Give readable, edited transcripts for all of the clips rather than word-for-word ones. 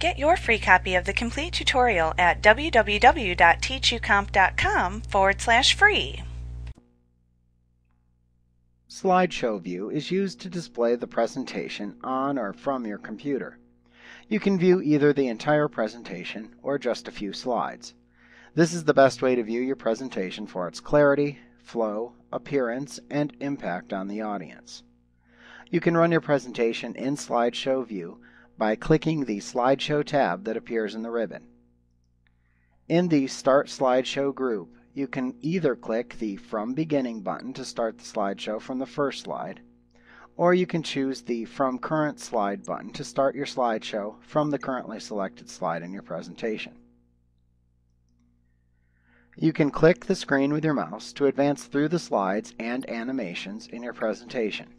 Get your free copy of the complete tutorial at www.teachucomp.com/free. Slideshow view is used to display the presentation on or from your computer. You can view either the entire presentation or just a few slides. This is the best way to view your presentation for its clarity, flow, appearance, and impact on the audience. You can run your presentation in slideshow view by clicking the slideshow tab that appears in the ribbon. In the Start Slideshow group, you can either click the From Beginning button to start the slideshow from the first slide, or you can choose the From Current Slide button to start your slideshow from the currently selected slide in your presentation. You can click the screen with your mouse to advance through the slides and animations in your presentation.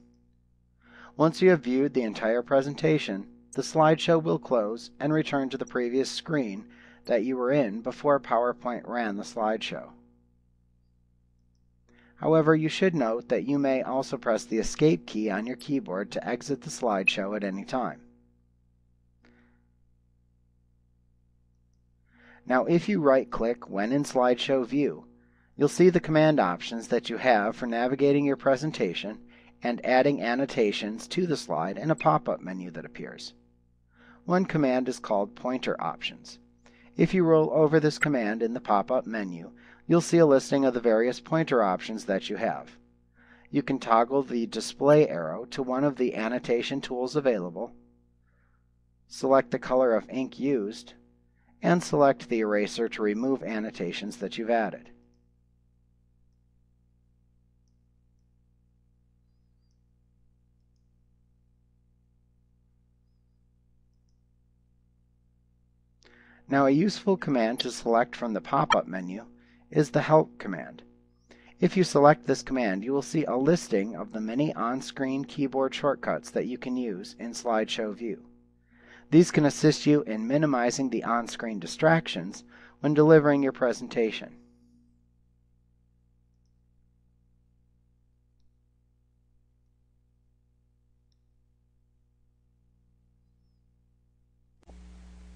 Once you have viewed the entire presentation, the slideshow will close and return to the previous screen that you were in before PowerPoint ran the slideshow. However, you should note that you may also press the Escape key on your keyboard to exit the slideshow at any time. Now, if you right-click when in slideshow view, you'll see the command options that you have for navigating your presentation and adding annotations to the slide in a pop-up menu that appears. One command is called pointer options. If you roll over this command in the pop-up menu, you'll see a listing of the various pointer options that you have. You can toggle the display arrow to one of the annotation tools available, select the color of ink used, and select the eraser to remove annotations that you've added. Now, a useful command to select from the pop-up menu is the Help command. If you select this command, you will see a listing of the many on-screen keyboard shortcuts that you can use in slideshow view. These can assist you in minimizing the on-screen distractions when delivering your presentation.